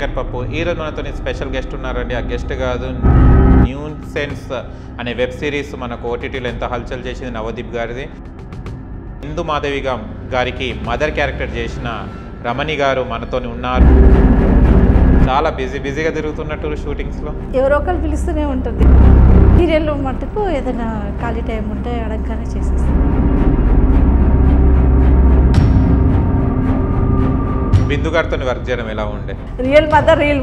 శంకర్ పప్పు ఈరోజు మనతోని స్పెషల్ గెస్ట్ ఉన్నారండి. ఆ గెస్ట్ కాదు, న్యూ సెన్స్ అనే వెబ్ సిరీస్ మనకు ఓటీటీలో ఎంత హల్చల్ చేసింది నవదీప్ గారిది. హిందూ మాధవిగా గారికి మదర్ క్యారెక్టర్ చేసిన రమణి గారు మనతోని ఉన్నారు. చాలా బిజీగా తిరుగుతున్నట్టు షూటింగ్స్లో ఎవరో ఒకరు పిలుస్తూనే ఉంటుంది. సీరియల్లో మటుకు ఏదైనా ఖాళీ టైం ఉంటే అడగగానే చేసేస్తాను. బిందు గారితో వర్క్ చేయడం ఎలా ఉండే? రియల్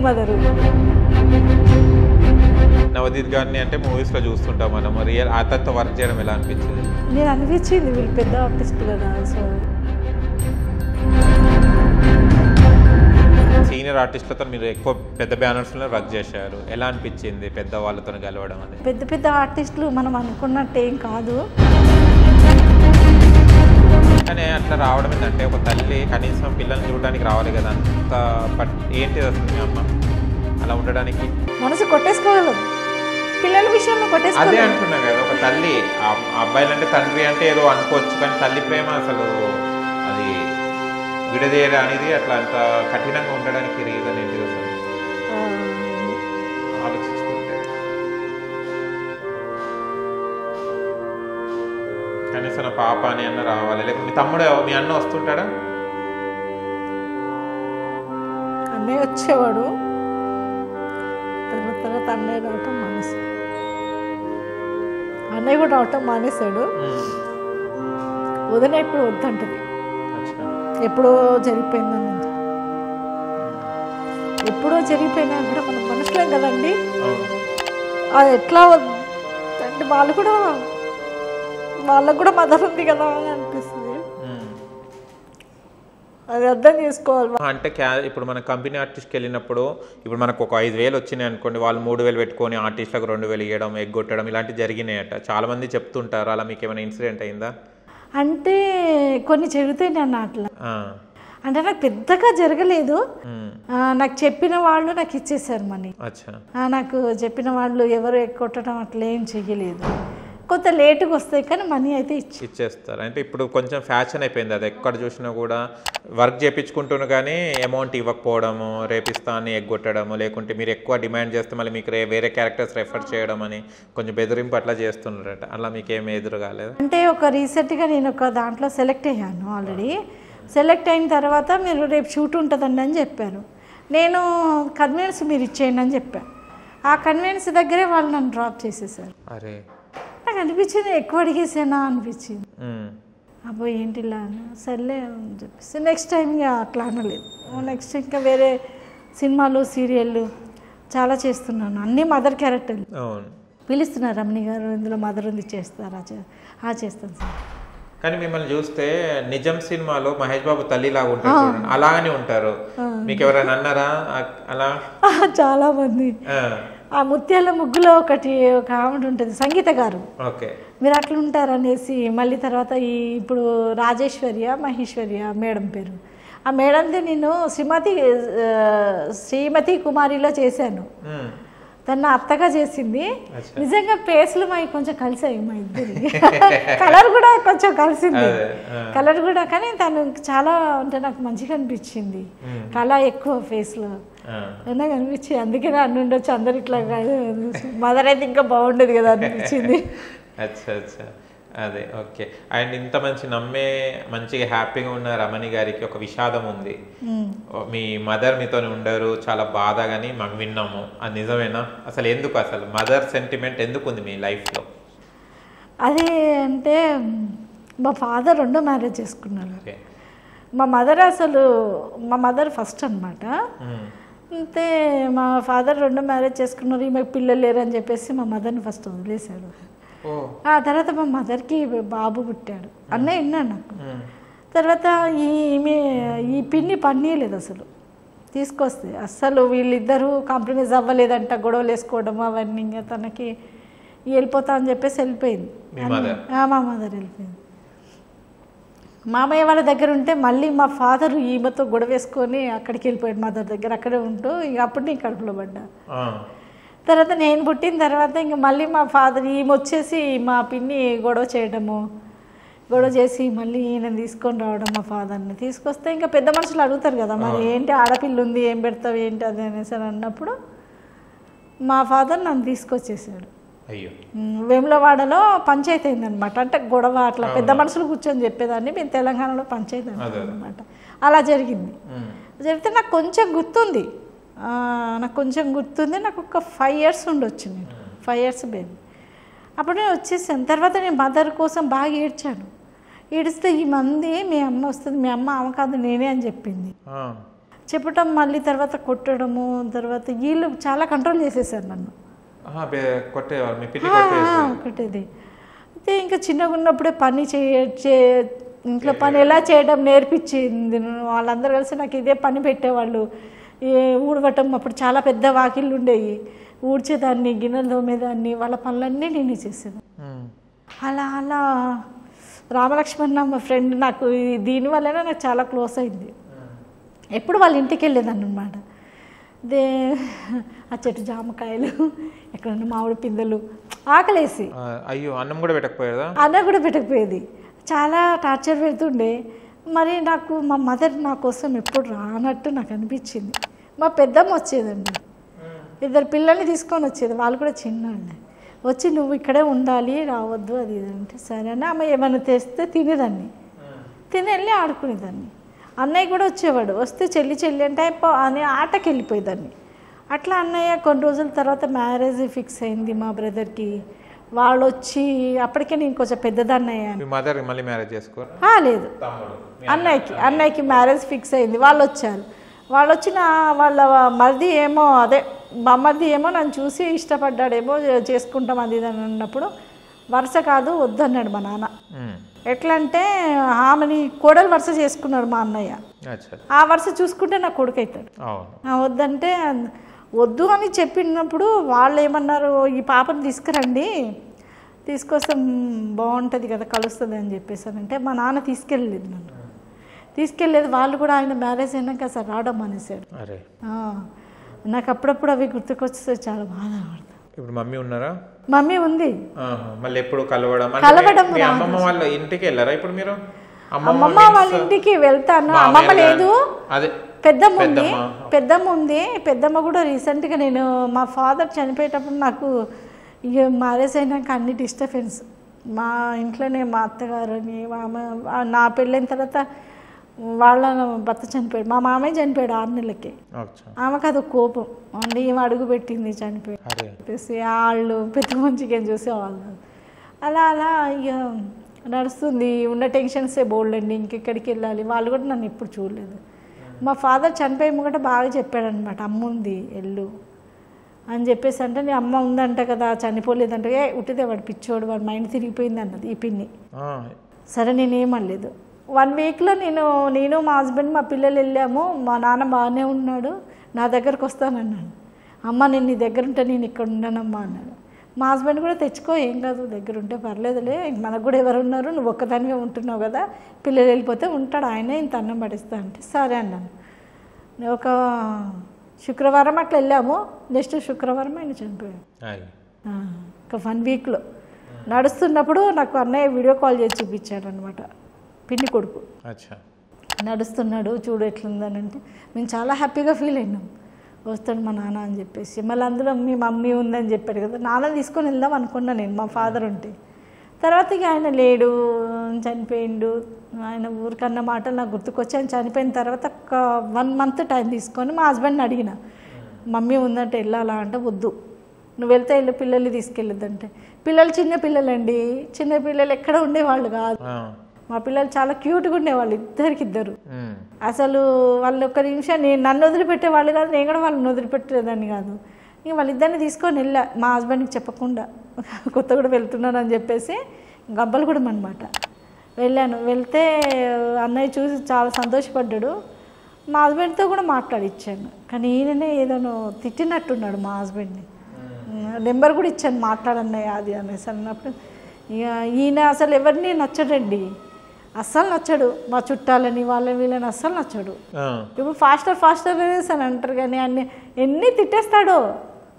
మదర్ నవదీప్ గారిని అంటే మూవీస్లో చూస్తుంటాం మనం. రియల్ అతనితో వర్క్ చేయడం ఎలా అనిపించింది? నేను అనిపించింది వీళ్ళు పెద్ద ఆర్టిస్ట్ కదా. సో సీనియర్ ఆర్టిస్టులతో మీరు ఎక్కువ పెద్ద బ్యానర్స్లో వర్క్ చేశారు, ఎలా అనిపించింది పెద్ద వాళ్ళతో కలవడం అనేది? పెద్ద ఆర్టిస్టులు మనం అనుకున్నట్టు ఏం కాదు కానీ అట్లా రావడం ఏంటంటే ఒక తల్లి కనీసం పిల్లల్ని చూడడానికి రావాలి కదా. అంత ఏంటి వస్తుంది అమ్మ అలా ఉండడానికి? మనసు కొట్టేసుకోవాలి పిల్లల విషయంలో, కొట్టేసుకోవాలి అదే అంటున్నా కదా. ఒక తల్లి, అబ్బాయిలంటే తండ్రి అంటే ఏదో అనుకోవచ్చు, కానీ తల్లి ప్రేమ అసలు అది విడదీయడం అనేది అట్లా అంత కఠినంగా ఉండడానికి రీజన్ ఏంటి అసలు ఆలోచించుకుంటే? కనీసం పాప అని అన్న రావాలి. లేకపోతే మీ తమ్ముడు మీ అన్న వస్తుంటాడా? అన్నయ్య వచ్చేవాడు, తర్వాత అన్నయ్య రావటం మానేశాడు. అన్నయ్య కూడా రావటం మానేశాడు. వదిన ఇప్పుడు వద్దంటది, ఎప్పుడో జరిగిపోయిందని. ఎప్పుడో జరిగిపోయినా కూడా మనం మనుషులేం కదండి, అది ఎట్లా అంటే వాళ్ళకు కూడా మదర్ ఉంది కదా అని అనిపిస్తుంది. అది అర్థం చేసుకోవాలి. అంటే ఇప్పుడు మన కంపెనీ ఆర్టిస్ట్కి వెళ్ళినప్పుడు ఇప్పుడు మనకు ఒక 5,000 వచ్చినాయి అనుకోండి, వాళ్ళు 3,000 పెట్టుకొని ఆర్టిస్టులకు 2,000 ఇవ్వడం, ఎగ్గొట్టడం ఇలాంటివి జరిగినాయట. చాలామంది చెప్తుంటారు. అలా మీకు ఏమైనా ఇన్సిడెంట్ అయిందా? అంటే కొన్ని జరుగుతాయి నన్ను అట్లా. అంటే నాకు పెద్దగా జరగలేదు. నాకు చెప్పిన వాళ్ళు నాకు ఇచ్చేసారు మనీ. నాకు చెప్పిన వాళ్ళు ఎవరు ఎక్కొట్టడం అట్లా ఏం చెయ్యలేదు. కొంత లేటుగా వస్తాయి కానీ మనీ అయితే ఇచ్చేస్తారు. అంటే ఇప్పుడు కొంచెం ఫ్యాషన్ అయిపోయింది అది, ఎక్కడ చూసినా కూడా వర్క్ చేయించుకుంటున్నా కానీ అమౌంట్ ఇవ్వకపోవడము, రేపిస్తా అని ఎగ్గొట్టడము, లేకుంటే మీరు ఎక్కువ డిమాండ్ చేస్తే మళ్ళీ మీకు వేరే క్యారెక్టర్స్ రెఫర్ చేయడం అని కొంచెం బెదిరింపు అట్లా చేస్తున్నారట. అలా మీకేం ఎదురు కాలేదు? అంటే ఒక రీసెంట్గా నేను ఒక దాంట్లో సెలెక్ట్ అయ్యాను. ఆల్రెడీ సెలెక్ట్ అయిన తర్వాత మీరు రేపు షూట్ ఉంటుందండి అని చెప్పారు. నేను కన్వీనెన్స్ మీరు ఇచ్చేయండి అని చెప్పాను. ఆ కన్వీనెన్స్ దగ్గరే వాళ్ళు నన్ను డ్రాప్ చేసేసారు. అరే నాకు అనిపించింది ఎక్కువ అడిగేసేనా అనిపించింది. అబ్బో ఏంటి ఇలా సర్లే అని చెప్పేసి నెక్స్ట్ టైం ఇంకా అట్లా అనలేదు. నెక్స్ట్ ఇంకా వేరే సినిమాలు సీరియళ్ళు చాలా చేస్తున్నాను, అన్నీ మదర్ క్యారెక్టర్లు పిలుస్తున్నారు. రమణి గారు ఇందులో మదర్ ఉంది చేస్తారు, ఆ చేస్తాను సార్. కానీ మిమ్మల్ని చూస్తే నిజం సినిమాలో మహేష్ బాబు తల్లిలాగా ఉంటారు, అలాగనే ఉంటారు. మీకు ఎవరైనా అన్నారా అలా? చాలా మంది. ఆ ముత్యాల ముగ్గులో ఒక ఆవిడ ఉంటుంది సంగీత గారు, మీరు అట్లా ఉంటారు అనేసి. మళ్ళీ తర్వాత ఇప్పుడు మహేశ్వర్య మేడం పేరు, ఆ మేడంది నేను శ్రీమతి కుమారిలో చేశాను. తను అత్తగా చేసింది. నిజంగా పేస్లు మాకు కొంచెం కలిసాయి, మా ఇద్దరికి కలర్ కూడా కొంచెం కలిసింది, కలర్ కూడా. కానీ తను చాలా అంటే నాకు మంచిగా అనిపించింది, కళ ఎక్కువ ఫేస్లో నాకు అనిపించింది. అందుకనే అన్ని ఉండొచ్చు అందరు ఇట్లా కాదు, మదర్ అయితే ఇంకా బాగుండేది కదా అనిపించింది. అచ్చా అచ్చా అదే ఓకే. అండ్ ఇంత మంచి నమ్మే మంచిగా హ్యాపీగా ఉన్న రమణి గారికి ఒక విషాదం ఉంది. మీ మదర్ మీతో ఉండరు, చాలా బాధ కానీ మాకు విన్నాము. అది నిజమేనా? అసలు ఎందుకు అసలు మదర్ సెంటిమెంట్ ఎందుకు ఉంది మీ లైఫ్లో? అదే అంటే మా ఫాదర్ రెండో మ్యారేజ్ చేసుకున్నారు. మా మదర్ ఫస్ట్ అనమాట. అంతే మా ఫాదర్ రెండో మ్యారేజ్ చేసుకున్నారు, ఈమెకు పిల్లలు లేరు అని చెప్పేసి మా మదర్ని ఫస్ట్ వదిలేశారు. ఆ తర్వాత మా మదర్కి బాబు పుట్టాడు, అన్నయ్య ఉన్నాడు నాకు. తర్వాత ఈ పిన్ని పన్నీయలేదు అసలు, తీసుకొస్తే అస్సలు వీళ్ళిద్దరూ కాంప్రమైజ్ అవ్వలేదంట, గొడవలు వేసుకోవడం అవన్నీ. ఇంకా తనకి వెళ్ళిపోతా అని చెప్పేసి వెళ్ళిపోయింది మా మదర్. వెళ్ళిపోయింది మామయ్య వాళ్ళ దగ్గర ఉంటే మళ్ళీ మా ఫాదరు ఈమెతో గొడవ వేసుకొని అక్కడికి వెళ్ళిపోయాడు మదర్ దగ్గర. అక్కడే ఉంటూ ఇక అప్పుడు నేను కడుపులో పడ్డా. తర్వాత నేను పుట్టిన తర్వాత ఇంక మళ్ళీ మా ఫాదర్ ఈమె వచ్చేసి మా పిన్ని గొడవ చేయడము, గొడవ చేసి మళ్ళీ ఈయనని తీసుకొని రావడం మా ఫాదర్ని తీసుకొస్తే ఇంకా పెద్ద మనుషులు అడుగుతారు కదా మరి ఏంటి ఆడపిల్ల ఉంది ఏం పెడతావు ఏంటి అది అనేసి అన్నప్పుడు మా ఫాదర్ నన్ను తీసుకొచ్చేసాడు. అయ్యో వేములవాడలో పంచాయతీ అయిందనమాట. అంటే గొడవ అట్లా పెద్ద మనుషులు కూర్చొని చెప్పేదాన్ని, మేము తెలంగాణలో పంచాయతీ అనమాట. అలా జరిగింది. జరిగితే నాకు కొంచెం గుర్తుంది, నాకు ఒక 5 years ఉండొచ్చు, నేను 5 years బేబీ. అప్పుడు నేను వచ్చేసాను. తర్వాత నేను మదర్ కోసం బాగా ఏడ్చాను. ఏడిస్తే ఈ మంది మీ అమ్మ వస్తుంది, మీ అమ్మ ఆమె కాదు నేనే అని చెప్పింది. చెప్పటం మళ్ళీ తర్వాత కొట్టడము, తర్వాత వీళ్ళు చాలా కంట్రోల్ చేసేసారు నన్ను, కొట్టేది. అయితే ఇంకా చిన్నగా ఉన్నప్పుడే పని ఇంట్లో పని ఎలా చేయడం నేర్పించింది. వాళ్ళందరూ కలిసి నాకు ఇదే పని పెట్టేవాళ్ళు. ఏ ఊడవటం, అప్పుడు చాలా పెద్ద వాకిళ్ళు ఉండేవి, ఊడ్చేదాన్ని, గిన్నెలు తోమేదాన్ని, వాళ్ళ పనులన్నీ నేనే చేసేదాన్ని. అలా అలా రామలక్ష్మణ్ మా ఫ్రెండ్, నాకు దీనివల్లనే నాకు చాలా క్లోజ్ అయింది. ఎప్పుడు వాళ్ళ ఇంటికి వెళ్ళేదాన్ని అనమాట. దే ఆ చెట్టు జామకాయలు, ఎక్కడన్నా మామిడి పిందెలు, ఆకలేసి అయ్యో అన్నం కూడా పెట్టకపోయేదా, అన్నం కూడా పెట్టకపోయేది. చాలా టార్చర్ పెడుతుండే. మరి నాకు మా మదర్ నా కోసం ఎప్పుడు రానట్టు నాకు అనిపించింది. మా పెద్దమ్మ వచ్చేదండి, 2 పిల్లల్ని తీసుకొని వచ్చేది, వాళ్ళు కూడా చిన్నవాళ్ళే. వచ్చి నువ్వు ఇక్కడే ఉండాలి, రావద్దు అది ఇది అంటే సరే అని ఆమె ఏమైనా తెస్తే తినేదాన్ని, తిని వెళ్ళి ఆడుకునేదాన్ని. అన్నయ్య కూడా వచ్చేవాడు, వస్తే చెల్లి చెల్లి అంటే అని ఆటకి వెళ్ళిపోయేదాన్ని. అట్లా అన్నయ్య కొన్ని రోజుల తర్వాత మ్యారేజ్ ఫిక్స్ అయింది మా బ్రదర్కి. వాళ్ళు వచ్చి అప్పటికే నేను కొంచెం పెద్దదాన్ని అయ్యాను. లేదు, అన్నయ్యకి మ్యారేజ్ ఫిక్స్ అయింది. వాళ్ళు వచ్చారు, వాళ్ళు వచ్చిన వాళ్ళ మరిది ఏమో అదే మమ్మది ఏమో నన్ను చూసి ఇష్టపడ్డాడేమో, చేసుకుంటాం అది ఇది అని అన్నప్పుడు వరుస కాదు వద్దు అన్నాడు మా నాన్న. ఎట్లా అంటే ఆమెని కోడలు వరుస చేసుకున్నాడు మా అన్నయ్య. ఆ వరుస చూసుకుంటే నా కొడుకు అవుతాడు. వద్దంటే వద్దు అని చెప్పినప్పుడు వాళ్ళు ఏమన్నారు, ఈ పాపను తీసుకురండి, తీసుకొస్తే బాగుంటుంది కదా, కలుస్తుంది అని చెప్పేసారంటే మా నాన్న తీసుకెళ్ళలేదు నన్ను, తీసుకెళ్ళలేదు. వాళ్ళు కూడా ఆయన మ్యారేజ్ అయినాక సార్ రావడం అనేసాడు. నాకు అప్పుడప్పుడు అవి గుర్తుకొచ్చేసరికి చాలా బాధపడతాను. ఇప్పుడు మమ్మీ ఉన్నారా? మమ్మీ ఉంది. మళ్ళీ ఎప్పుడు కలవడం అమ్మమ్మ వాళ్ళ ఇంటికి వెళ్ళారా? ఇప్పుడు మీరు అమ్మమ్మ వాళ్ళ ఇంటికి వెళ్తాను. అమ్మమ్మ లేదు, పెద్దమ్మ ఉంది. పెద్దమ్మ కూడా రీసెంట్గా నేను మా ఫాదర్ చనిపోయేటప్పుడు నాకు ఇక మ్యారేజ్ అయినాక అన్ని డిస్టర్బెన్స్ మా ఇంట్లోనే, మా అత్తగారని, నా పెళ్ళైన తర్వాత వాళ్ళ భర్త చనిపోయాడు, మా మామయ్య చనిపోయాడు 6 నెలలకే. ఆమెకు అది కోపం అండి, ఏం అడుగు పెట్టింది చనిపోయి వాళ్ళు పెద్ద మంచిగా చూసి వాళ్ళు అలా అలా ఇక నడుస్తుంది. ఉన్న టెన్షన్సే బోల్డండి, ఇంకెక్కడికి వెళ్ళాలి. వాళ్ళు కూడా నన్ను ఎప్పుడు చూడలేదు. మా ఫాదర్ చనిపోయి కూడా బాగా చెప్పాడు అనమాట, అమ్మ ఉంది వెళ్ళు అని చెప్పేసి. అంటే నీ అమ్మ ఉందంట కదా చనిపోలేదంటే, ఏ ఉట్టిదే వాడు పిచ్చోడు, వాడు మైండ్ తిరిగిపోయింది అన్నది ఈ పిన్ని. సరే నేనేమనలేదు. 1 weekలో నేను మా హస్బెండ్ మా పిల్లలు వెళ్ళాము. మా నాన్న బాగానే ఉన్నాడు, నా దగ్గరకు వస్తానన్నాడు. అమ్మ నేను నీ దగ్గర ఉంటే నేను ఇక్కడ ఉన్నానమ్మా అన్నాడు. మా హస్బెండ్ కూడా తెచ్చుకో ఏం కాదు, దగ్గర ఉంటే పర్లేదులే, మనకు కూడా ఎవరు ఉన్నారు, నువ్వు ఒక్కదానిగా ఉంటున్నావు కదా, పిల్లలు వెళ్ళిపోతే ఉంటాడు ఆయన, ఇంత అన్నం పడిస్తా అంటే సరే అన్నాను. ఒక శుక్రవారం అట్లా వెళ్ళాము, నెక్స్ట్ శుక్రవారం ఆయన చనిపోయాడు. ఒక 1 weekలో నడుస్తున్నప్పుడు నాకు అన్నయ్య వీడియో కాల్ చేసి చూపించాడు అనమాట. పిన్ని కొడుకు నడుస్తున్నాడు చూడు ఎట్లుందని అంటే మేము చాలా హ్యాపీగా ఫీల్ అయినాం, వస్తాడు మా నాన్న అని చెప్పేసి. మళ్ళీ అందులో మీ మమ్మీ ఉందని చెప్పాడు కదా, నాన్న తీసుకొని వెళ్దాం అనుకున్నా నేను మా ఫాదర్ ఉంటే. తర్వాత ఇక ఆయన లేడు, చనిపోయిండు. ఆయన ఊరికన్న మాటలు నాకు గుర్తుకొచ్చి, ఆయన చనిపోయిన తర్వాత ఒక 1 month టైం తీసుకొని మా హస్బెండ్ని అడిగిన, మమ్మీ ఉందంటే వెళ్ళాలా అంటే వద్దు, నువ్వు వెళ్తే వెళ్ళి పిల్లల్ని తీసుకెళ్ళొద్దంటే. పిల్లలు చిన్నపిల్లలండి, చిన్నపిల్లలు ఎక్కడ ఉండేవాళ్ళు కాదు. మా పిల్లలు చాలా క్యూట్గా ఉండేవాళ్ళు, ఇద్దరికిద్దరు. అసలు వాళ్ళు ఒక్క నిమిషం నేను నన్ను వదిలిపెట్టేవాళ్ళు కాదు, నేను కూడా వాళ్ళని వదిలిపెట్టేదాన్ని కాదు. ఇంక వాళ్ళిద్దరిని తీసుకొని వెళ్ళా, మా హస్బెండ్కి చెప్పకుండా, కొత్తగూడ వెళ్తున్నాను అని చెప్పేసి గబ్బలగూడెం అనమాట వెళ్ళాను. వెళ్తే అన్నయ్య చూసి చాలా సంతోషపడ్డాడు. మా హస్బెండ్తో కూడా మాట్లాడిచ్చాను, కానీ ఈయననే ఏదైనా తిట్టినట్టున్నాడు మా హస్బెండ్ని. నెంబర్ కూడా ఇచ్చాను, మాట్లాడన్నయ్య అది అనేసి అన్నప్పుడు, ఇక ఈయన అసలు ఎవరిని నచ్చడండి, అస్సలు నచ్చడు. మా చుట్టాలని వాళ్ళని వీళ్ళని అస్సలు నచ్చడు. ఇప్పుడు ఫాస్టర్ అనేసి అని అంటారు, కానీ అన్ని ఎన్ని తిట్టేస్తాడో.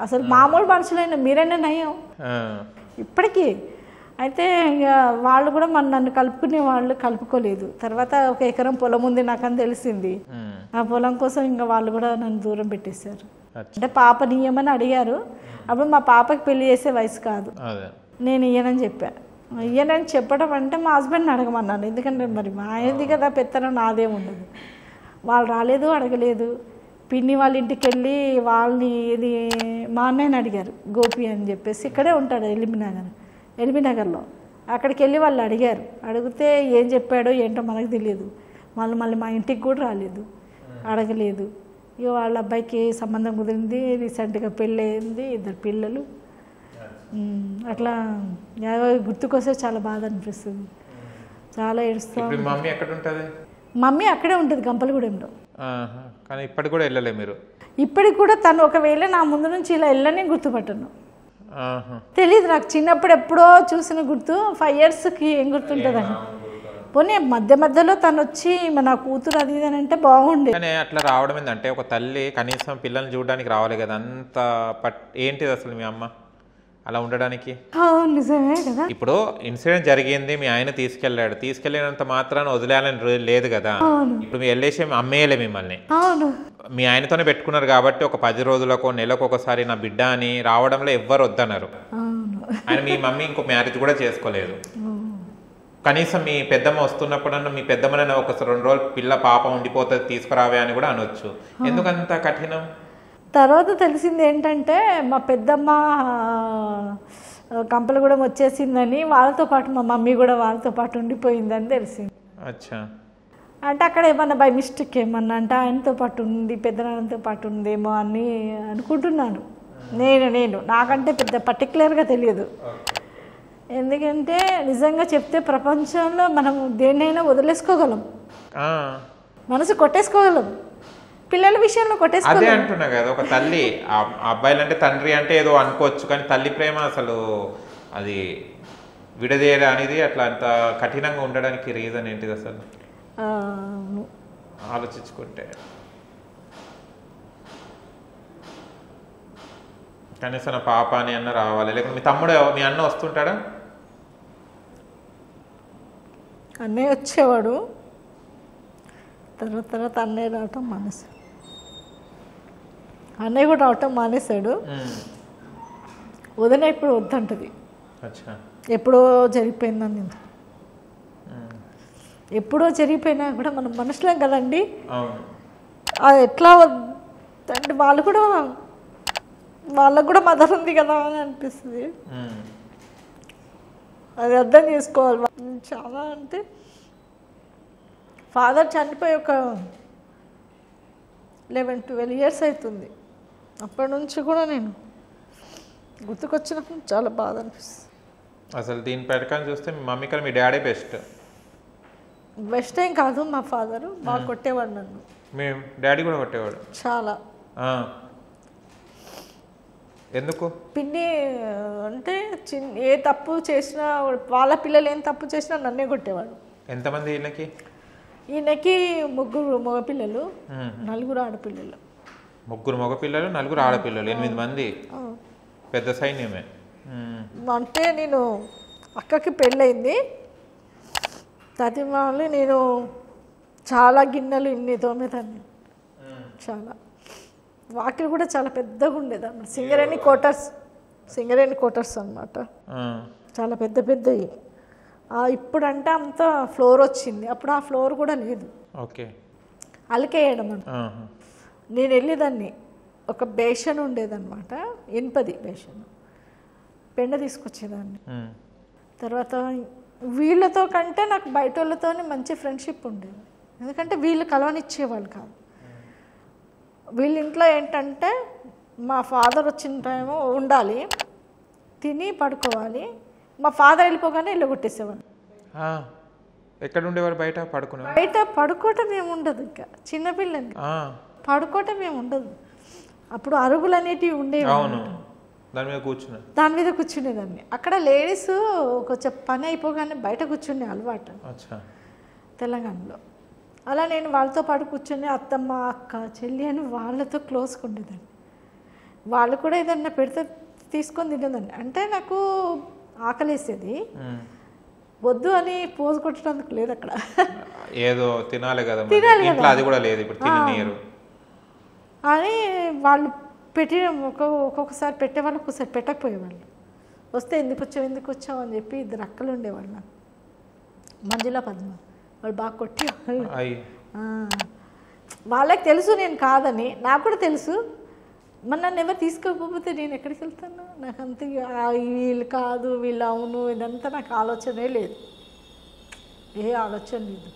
అసలు మామూలు మనుషులైనా మీరైనా నయం ఇప్పటికీ అయితే వాళ్ళు కూడా నన్ను కలుపుకునే వాళ్ళు కలుపుకోలేదు. తర్వాత ఒక ఎకరం పొలం ఉంది నాకని తెలిసింది. ఆ పొలం కోసం ఇంకా వాళ్ళు కూడా నన్ను దూరం పెట్టేశారు. అంటే పాప నియమని అడిగారు. అప్పుడు మా పాపకి పెళ్లి చేసే వయసు కాదు. నేను ఇయ్యనని చెప్పాను. ఇయ్యనని చెప్పడం అంటే మా హస్బెండ్ని అడగమన్నాను. ఎందుకంటే మరి మా ఆయనది కదా పెత్తనం, నాదేం ఉండదు. వాళ్ళు రాలేదు, అడగలేదు. పిన్ని వాళ్ళ ఇంటికి వెళ్ళి వాళ్ళని ఇది మా అన్నయ్యని అడిగారు, గోపి అని చెప్పేసి ఇక్కడే ఉంటాడు ఎల్బీ నగర్లో. అక్కడికి వెళ్ళి వాళ్ళు అడిగారు. అడిగితే ఏం చెప్పాడో ఏంటో మనకు తెలియదు. వాళ్ళు మళ్ళీ మా ఇంటికి కూడా రాలేదు, అడగలేదు. ఇక వాళ్ళ అబ్బాయికి సంబంధం కుదిరింది, రీసెంట్గా పెళ్ళి అయింది, 2 పిల్లలు. అట్లా గుర్తుకొస్తే చాలా బాధ అనిపిస్తుంది, చాలా ఏడుస్తాం. మమ్మీ అక్కడే ఉంటుంది గంపలగూడెంలో. ఇప్పటికి కూడా తను ఒకవేళ నా ముందు నుంచి ఇలా వెళ్ళని గుర్తుపట్టను, తెలీదు నాకు. చిన్నప్పుడు ఎప్పుడో చూసిన గుర్తు, 5 ఇయర్స్కి ఏం గుర్తుంటుందని. పోనీ మధ్య మధ్యలో తను వచ్చి నా కూతురు అది అని అంటే బాగుండే. అట్లా రావడం ఏంటంటే ఒక తల్లి కనీసం పిల్లల్ని చూడడానికి రావాలి కదా, అంత ఏంటిది అసలు మీ అమ్మ అలా ఉండడానికి? నిజమే కదా. ఇప్పుడు ఇన్సిడెంట్ జరిగింది, మీ ఆయన తీసుకెళ్లాడు, తీసుకెళ్లినంత మాత్రాన్ని వదిలేయాలని లేదు కదా. ఇప్పుడు వెళ్ళేసి అమ్మేయలే మిమ్మల్ని, మీ ఆయనతోనే పెట్టుకున్నారు కాబట్టి ఒక 10 రోజులకో నెలకు ఒకసారి నా బిడ్డ అని రావడంలో ఎవ్వరు వద్దన్నారు. ఆయన మీ మమ్మీ ఇంకో మ్యారేజ్ కూడా చేసుకోలేదు. కనీసం మీ పెద్దమ్మ వస్తున్నప్పుడన్నా మీ పెద్దమ్మనైనా ఒక 2 రోజులు పిల్ల పాప ఉండిపోతుంది తీసుకురావే అని కూడా అనొచ్చు. ఎందుకంత కఠినం? తర్వాత తెలిసింది ఏంటంటే మా పెద్దమ్మ కంపలగూడెం వచ్చేసిందని, వాళ్ళతో పాటు మా మమ్మీ కూడా వాళ్ళతో పాటు ఉండిపోయిందని తెలిసింది. అంటే అక్కడ ఏమన్నా బై మిస్టేక్ ఏమన్నా అంటే ఆయనతో పాటు ఉంది, పెద్దనాన్నతో పాటు ఉందేమో అని అనుకుంటున్నాను నేను. నాకంటే పెద్ద పర్టికులర్గా తెలియదు. ఎందుకంటే నిజంగా చెప్తే ప్రపంచంలో మనం దేన్నైనా వదిలేసుకోగలం, మనసు కొట్టేసుకోగలం, పిల్లల విషయంలో కొట్టేసుకోగలం. అదే అంటున్నా కదా, ఒక తల్లి అబ్బాయిలు అంటే తండ్రి అంటే ఏదో అనుకోవచ్చు, కానీ తల్లి ప్రేమ అసలు అది విడదీయడం అనేది అట్లా అంత కఠినంగా ఉండడానికి రీజన్ ఏంటిది అసలు ఆలోచించుకుంటే? కనీసం నా పాప అని అన్న రావాలి. లేకపోతే మీ తమ్ముడు మీ అన్న వస్తుంటాడా? అన్నయ్య వచ్చేవాడు, తర్వాత అన్నయ్య రావటం మానేశాడు. అన్నయ్య కూడా రావటం మానేశాడు. వదిన ఇప్పుడు వద్దంటది, ఎప్పుడో జరిగిపోయిందని. ఎప్పుడో జరిగిపోయినా కూడా మనం మనుషులం కదండి, అది ఎట్లా అంటే వాళ్ళకు కూడా మదర్ ఉంది కదా అని అనిపిస్తుంది. అది అర్థం చేసుకోవాలి. చాలా అంటే ఫాదర్ చనిపోయి ఒక 11-12 ఇయర్స్ అవుతుంది. అప్పటి నుంచి కూడా నేను గుర్తుకొచ్చినప్పుడు చాలా బాధ అనిపిస్తుంది. అసలు దీని ప్రకారం చూస్తే మీ మమ్మీ కన్నా మీ డాడీ బెస్ట్ ఏం కాదు. మా ఫాదరు బాగా కొట్టేవాడు నన్ను. మీ డాడీ కూడా కొట్టేవాడు చాలా. ఎందుకు? పిన్ని అంటే ఏ తప్పు చేసినా, వాళ్ళ పిల్లలు ఏం తప్పు చేసినా నన్నే కొట్టేవాడు. ఎంతమంది ఈయనకి? ఈయనకి 3 మగపిల్లలు, 4 ఆడపిల్లలు. 3 మగపిల్లలు, 4 ఆడపిల్లలు, 8 మంది. పెద్ద సైన్యమే. అంటే నేను అక్కకి పెళ్ళయింది, తతిమాలు నేను చాలా గిన్నెలు ఇన్ని తోమేదాన్ని. చాలా వాకిలు కూడా చాలా పెద్దగా ఉండేదన్నమాట. సింగరేణి కోటర్స్ అన్నమాట, చాలా పెద్ద పెద్దవి. ఇప్పుడంటే అంత ఫ్లోర్ వచ్చింది, అప్పుడు ఆ ఫ్లోర్ కూడా లేదు. అలకేయడం అంట. నేను వెళ్ళేదాన్ని, ఒక బేషన్ ఉండేదన్నమాట, 8 బేషన్ పెండ తీసుకొచ్చేదాన్ని. తర్వాత వీళ్ళతో కంటే నాకు బయట వాళ్ళతోనే మంచి ఫ్రెండ్షిప్ ఉండేది. ఎందుకంటే వీళ్ళు కలవనిచ్చేవాళ్ళు కాదు. వీళ్ళ ఇంట్లో ఏంటంటే మా ఫాదర్ వచ్చిన టైము ఉండాలి, తిని పడుకోవాలి. మా ఫాదర్ వెళ్ళిపోగానే ఇల్లు కొట్టేసేవాడు. ఎక్కడ ఉండేవారు? బయట పడుకోవటం ఏముండదు, ఇంకా చిన్నపిల్లలు పడుకోవటం ఏముండదు. అప్పుడు అరుగులు అనేటివి ఉండేవి, దాని మీద కూర్చునేదాన్ని. అక్కడ లేడీస్ కొంచెం పని అయిపోగానే బయట కూర్చునే అలవాటు తెలంగాణలో. అలా నేను వాళ్ళతో పాటు కూర్చుని అత్తమ్మ, అక్క, చెల్లి అని వాళ్ళతో క్లోజ్గా ఉండేదాన్ని. వాళ్ళు కూడా ఏదన్నా పెడితే తీసుకొని తినేదాన్ని. అంటే నాకు ఆకలేసేది వద్దు అని పోజ్ కొట్టడానికి లేదు అక్కడ, ఏదో తినాలి కదా ఇంట్లో అది కూడా లేదు ఇప్పుడు తిననీరు అని వాళ్ళు పెట్టి ఒక్కొక్కసారి పెట్టేవాళ్ళు ఒక్కొక్కసారి పెట్టకపోయేవాళ్ళు. వస్తే ఎందుకు వచ్చావు అని చెప్పి ఇద్దరు అక్కలు ఉండేవాళ్ళు నాకు, మంజుల పద్మ, వాళ్ళు బాగా కొట్టి వాళ్ళకి తెలుసు నేను కాదని, నాకు కూడా తెలుసు మరి నన్ను ఎవరు తీసుకోకపోతే నేను ఎక్కడికి వెళ్తాను, నాకు అంత వీళ్ళు కాదు వీళ్ళు అవును ఇదంతా నాకు ఆలోచనే లేదు, ఏ ఆలోచన లేదు,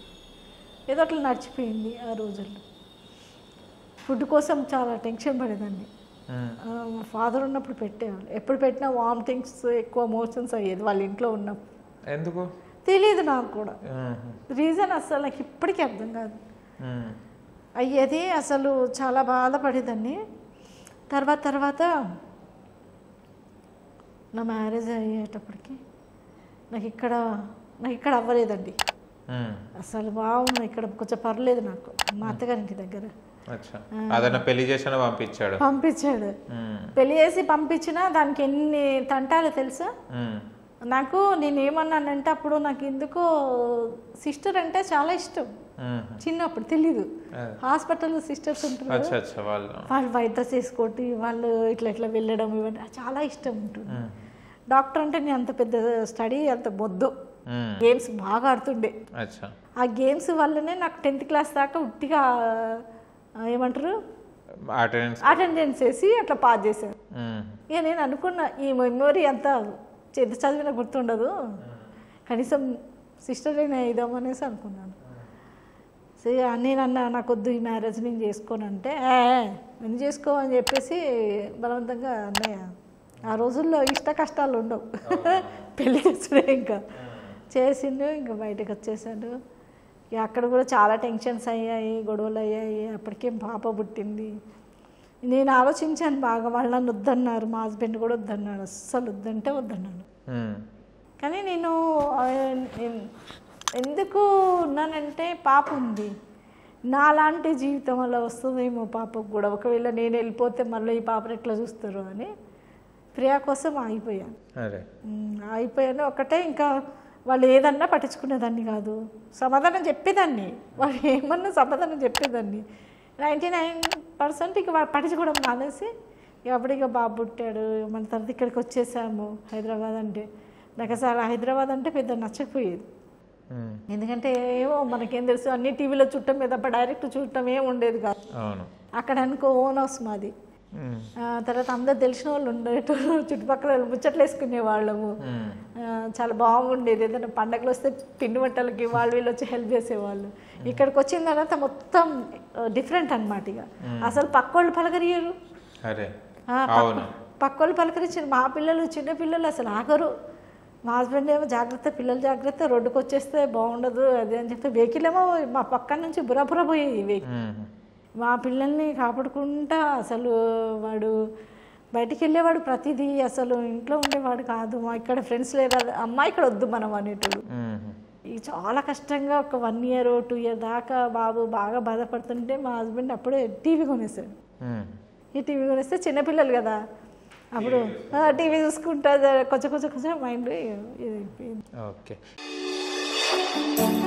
ఏదో అట్లా నడిచిపోయింది. ఆ రోజుల్లో ఫుడ్ కోసం చాలా టెన్షన్ పడేదాన్ని. ఫాదర్ ఉన్నప్పుడు పెట్టేవాళ్ళు, ఎప్పుడు పెట్టినా వామిటింగ్స్ ఎక్కువ మోషన్స్ అయ్యేది వాళ్ళ ఇంట్లో ఉన్నప్పుడు, ఎందుకు తెలియదు నాకు కూడా రీజన్ అసలు నాకు ఇప్పటికీ అర్థం కాదు అయ్యేది, అసలు చాలా బాధపడేదాన్ని. తర్వాత నా మ్యారేజ్ అయ్యేటప్పటికి నాకు ఇక్కడ అవ్వలేదండి అసలు, బాగున్నా ఇక్కడ కొంచెం పర్లేదు నాకు, మా అత్తగారింటి దగ్గర పంపించాడు, పెళ్లి చేసి పంపించినా దానికి ఎన్ని తంటాలు తెలుసా నాకు. నేనేమన్నానంటే అప్పుడు నాకు ఎందుకో సిస్టర్ అంటే చాలా ఇష్టం, చిన్నప్పుడు తెలీదు, హాస్పిటల్లో సిస్టర్స్ ఉంటారు వాళ్ళు వైద్య చేసుకోటి వాళ్ళు ఇట్లా వెళ్ళడం ఇవన్నీ చాలా ఇష్టం ఉంటుంది. డాక్టర్ అంటే నేను అంత పెద్ద స్టడీ అంత మొద్దు, గేమ్స్ బాగా ఆడుతుండే, ఆ గేమ్స్ వల్లనే నాకు 10th క్లాస్ దాకా ఉట్టిగా ఏమంటారు అటెండెన్స్ వేసి అట్లా పాస్ చేశాను. ఇక నేను అనుకున్నా ఈ మెమొరీ ఎంత చదివినా గుర్తుండదు, కనీసం సిస్టర్ అయినా ఇదామనేసి అనుకున్నాను. సో నేనన్నా నాకు వద్దు ఈ మ్యారేజ్ నేను చేసుకోనంటే నేను చేసుకోవని చెప్పేసి బలవంతంగా అన్నయ్య, ఆ రోజుల్లో ఇష్ట కష్టాలు ఉండవు, పెళ్లి చేసాడే ఇంకా చేసిండు, ఇంకా బయటకు వచ్చేసాడు. అక్కడ కూడా చాలా టెన్షన్స్ అయ్యాయి, గొడవలు అయ్యాయి, అప్పటికేం పాప పుట్టింది. నేను ఆలోచించాను బాగా, వాళ్ళు నన్ను వద్దన్నారు, మా హస్బెండ్ కూడా వద్దన్నాడు, అస్సలు వద్దంటే వద్దన్నాడు. కానీ నేను ఎందుకు ఉన్నానంటే పాప ఉంది, నాలాంటి జీవితం అలా వస్తుందేమో పాపకు కూడా, ఒకవేళ నేను వెళ్ళిపోతే మళ్ళీ ఈ పాపను ఎట్లా చూస్తారు అని ప్రియా కోసం ఆగిపోయాను. ఒకటే ఇంకా వాళ్ళు ఏదన్నా పట్టించుకునేదాన్ని కాదు, సమాధానం చెప్పేదాన్ని, వాళ్ళు ఏమన్నా సమాధానం చెప్పేదాన్ని, 99% ఇక వాళ్ళు పట్టించుకోవడం మానేసి అప్పుడు ఇక బాబు పుట్టాడు. మన తర్వాత ఇక్కడికి వచ్చేసాము హైదరాబాద్ అంటే, నాకు అసలు హైదరాబాద్ అంటే పెద్ద నచ్చకపోయేది, ఎందుకంటే ఏమో మనకేం తెలుసు అన్ని టీవీలో చుట్టం మీద డైరెక్ట్ చూడటం ఏమి ఉండేది కాదు. అక్కడ అనుకో ఓన్ హౌస్ మాది, తర్వాత అందరు తెలిసిన వాళ్ళు ఉండేటోళ్ళు, చుట్టుపక్కల ముచ్చట్లు వేసుకునే వాళ్ళము, చాలా బాగుండేది. ఏదైనా పండగలు వస్తే పిండి వంటలకి వాళ్ళు వీళ్ళు వచ్చి హెల్ప్ చేసేవాళ్ళు. ఇక్కడికి వచ్చిన తర్వాత మొత్తం డిఫరెంట్ అనమాట, ఇక అసలు పక్కోళ్ళు పలకరియరు, పక్కోళ్ళు పలకరించారు, మా పిల్లలు చిన్నపిల్లలు అసలు ఆగరు. మా హస్బెండ్ ఏమో జాగ్రత్త పిల్లలు జాగ్రత్త, రోడ్డుకు వచ్చేస్తే బాగుండదు అది అని చెప్తే, వెహికల్ ఏమో మా పక్క నుంచి బురాబురా పోయేది వెహికల్. మా పిల్లల్ని కాపాడుకుంటా అసలు వాడు బయటికి వెళ్ళేవాడు ప్రతిదీ, అసలు ఇంట్లో ఉండేవాడు కాదు. మా ఇక్కడ ఫ్రెండ్స్ లేదా అమ్మా ఇక్కడ వద్దు మనం అనేటోడు. ఇది చాలా కష్టంగా ఒక 1 year 2 year దాకా బాబు బాగా బాధపడుతుంటే మా హస్బెండ్ అప్పుడే టీవీ కొనేసాడు. ఈ టీవీ కొనేస్తే చిన్నపిల్లలు కదా అప్పుడు టీవీ చూసుకుంటా కొంచెం మైండ్ ఇది అయిపోయింది. ఓకే.